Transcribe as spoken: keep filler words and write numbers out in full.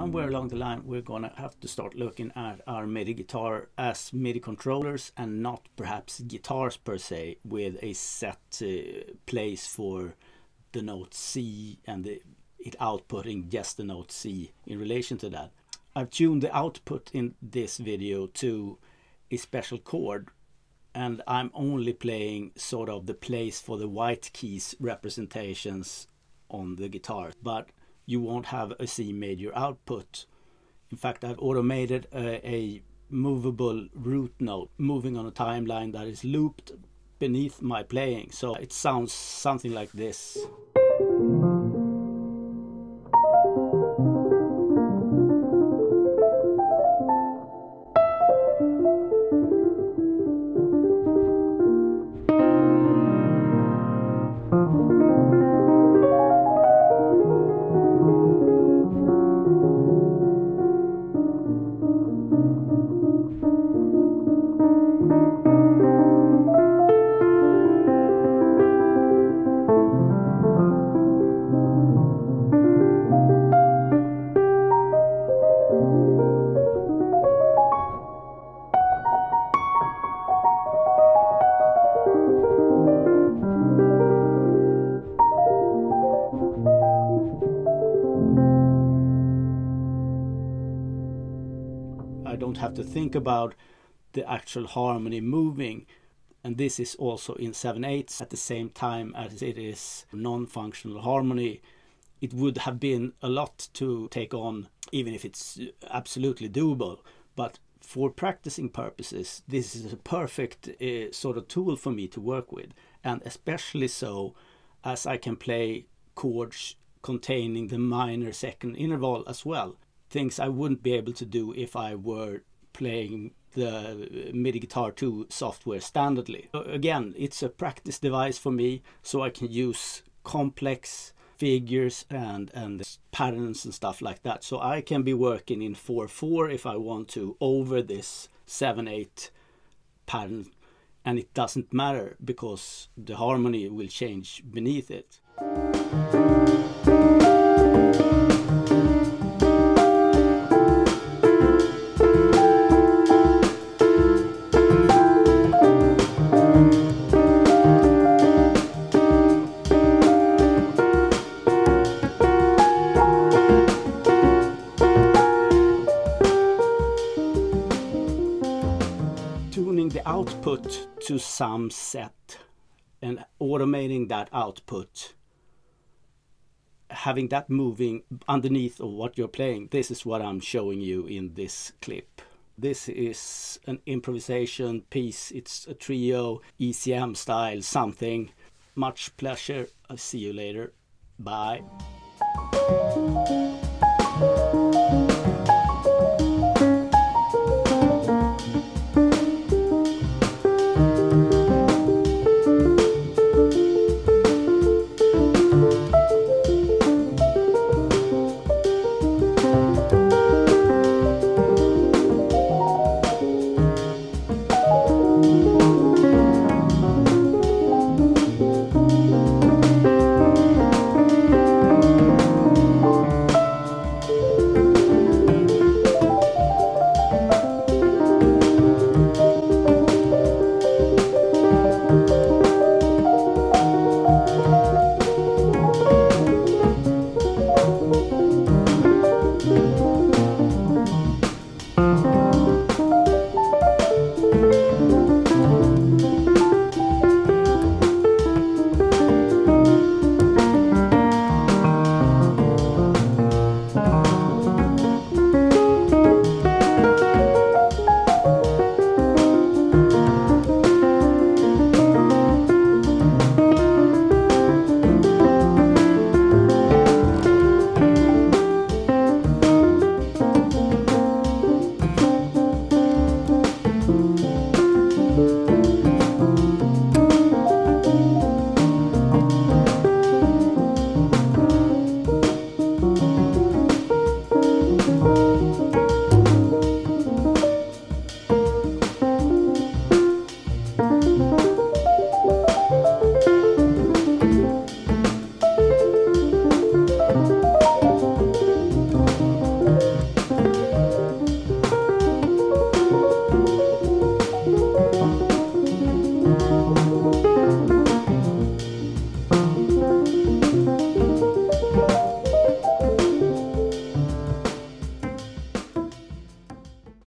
somewhere along the line we're gonna have to start looking at our MIDI guitar as MIDI controllers and not perhaps guitars per se, with a set uh, place for the note C and the, it outputting just the note C in relation to that. I've tuned the output in this video to a special chord, and I'm only playing sort of the place for the white keys representations on the guitar, but you won't have a C major output. In fact, I've automated a, a movable root note moving on a timeline that is looped beneath my playing, so it sounds something like this. Don't have to think about the actual harmony moving, and this is also in seven eighths at the same time as it is non-functional harmony. It would have been a lot to take on, even if it's absolutely doable, but for practicing purposes this is a perfect uh, sort of tool for me to work with, and especially so as I can play chords containing the minor second interval as well. Things I wouldn't be able to do if I were playing the MIDI Guitar two software standardly. Again, it's a practice device for me, so I can use complex figures and, and patterns and stuff like that. So I can be working in four four if I want to over this seven eight pattern, and it doesn't matter because the harmony will change beneath it. Output to some set and automating that output, having that moving underneath of what you're playing. This is what I'm showing you in this clip. This is an improvisation piece. It's a trio, E C M style something. Much pleasure. I'll see you later. Bye.